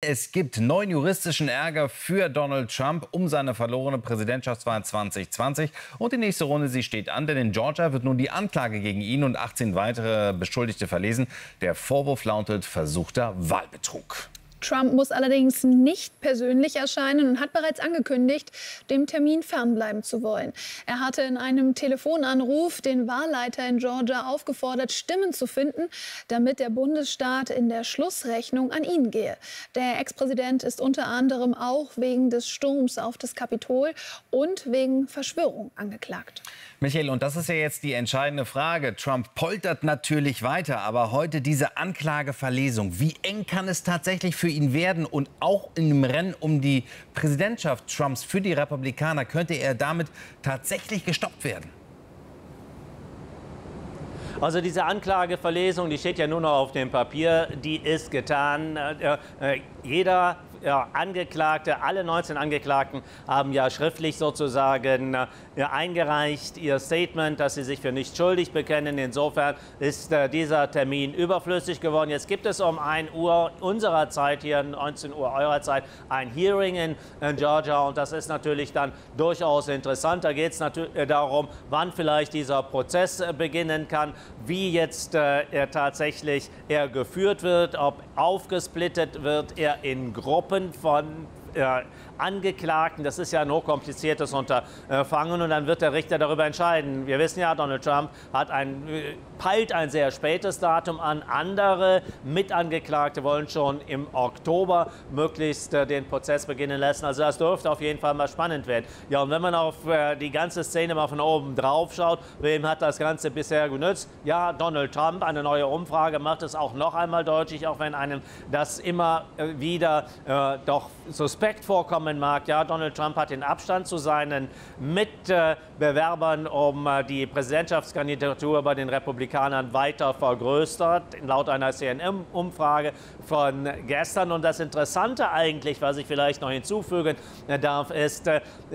Es gibt neuen juristischen Ärger für Donald Trump um seine verlorene Präsidentschaftswahl 2020. Und die nächste Runde, sie steht an, denn in Georgia wird nun die Anklage gegen ihn und 18 weitere Beschuldigte verlesen. Der Vorwurf lautet versuchter Wahlbetrug. Trump muss allerdings nicht persönlich erscheinen und hat bereits angekündigt, dem Termin fernbleiben zu wollen. Er hatte in einem Telefonanruf den Wahlleiter in Georgia aufgefordert, Stimmen zu finden, damit der Bundesstaat in der Schlussrechnung an ihn gehe. Der Ex-Präsident ist unter anderem auch wegen des Sturms auf das Kapitol und wegen Verschwörung angeklagt. Michael, und das ist ja jetzt die entscheidende Frage. Trump poltert natürlich weiter, aber heute diese Anklageverlesung. Wie eng kann es tatsächlich für ihn werden? Und auch im Rennen um die Präsidentschaft Trumps für die Republikaner könnte er damit tatsächlich gestoppt werden. Also diese Anklageverlesung, die steht ja nur noch auf dem Papier, die ist getan. Jeder Angeklagte, alle 19 Angeklagten haben ja schriftlich sozusagen eingereicht ihr Statement, dass sie sich für nicht schuldig bekennen. Insofern ist dieser Termin überflüssig geworden. Jetzt gibt es um 1 Uhr unserer Zeit hier, 19 Uhr eurer Zeit, ein Hearing in Georgia. Und das ist natürlich dann durchaus interessant. Da geht es natürlich darum, wann vielleicht dieser Prozess beginnen kann, wie jetzt tatsächlich er geführt wird, ob aufgesplittet wird, er in Gruppen von Angeklagten. Das ist ja ein hochkompliziertes Unterfangen und dann wird der Richter darüber entscheiden. Wir wissen ja, Donald Trump hat peilt ein sehr spätes Datum an. Andere Mitangeklagte wollen schon im Oktober möglichst den Prozess beginnen lassen. Also das dürfte auf jeden Fall mal spannend werden. Ja, und wenn man auf die ganze Szene mal von oben drauf schaut, wem hat das Ganze bisher genützt? Ja, Donald Trump. Eine neue Umfrage macht es auch noch einmal deutlich, auch wenn einem das immer wieder doch suspekt vorkommen mag. Ja, Donald Trump hat den Abstand zu seinen Mitbewerbern um die Präsidentschaftskandidatur bei den Republikanern weiter vergrößert, laut einer CNN-Umfrage von gestern. Und das Interessante eigentlich, was ich vielleicht noch hinzufügen darf, ist,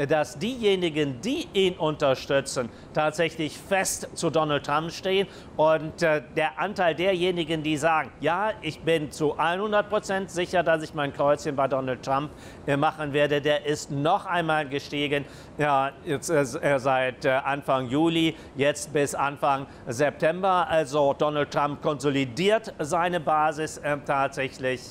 dass diejenigen, die ihn unterstützen, tatsächlich fest zu Donald Trump stehen. Und der Anteil derjenigen, die sagen, ja, ich bin zu 100% sicher, dass ich mein Kreuzchen bei Donald Trump machen werde, der ist noch einmal gestiegen, ja, jetzt, seit Anfang Juli, jetzt bis Anfang September. Also Donald Trump konsolidiert seine Basis tatsächlich.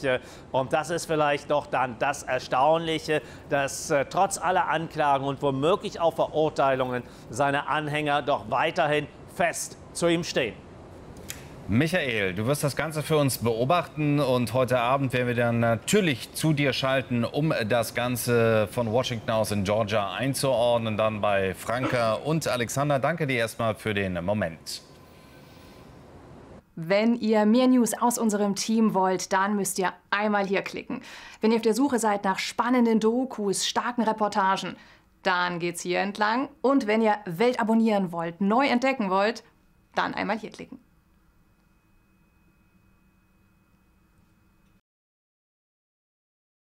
Und das ist vielleicht doch dann das Erstaunliche, dass trotz aller Anklagen und womöglich auch Verurteilungen seine Anhänger doch weiterhin fest zu ihm stehen. Michael, du wirst das Ganze für uns beobachten und heute Abend werden wir dann natürlich zu dir schalten, um das Ganze von Washington aus in Georgia einzuordnen, dann bei Franka und Alexander. Danke dir erstmal für den Moment. Wenn ihr mehr News aus unserem Team wollt, dann müsst ihr einmal hier klicken. Wenn ihr auf der Suche seid nach spannenden Dokus, starken Reportagen, dann geht's hier entlang. Und wenn ihr Welt abonnieren wollt, neu entdecken wollt, dann einmal hier klicken.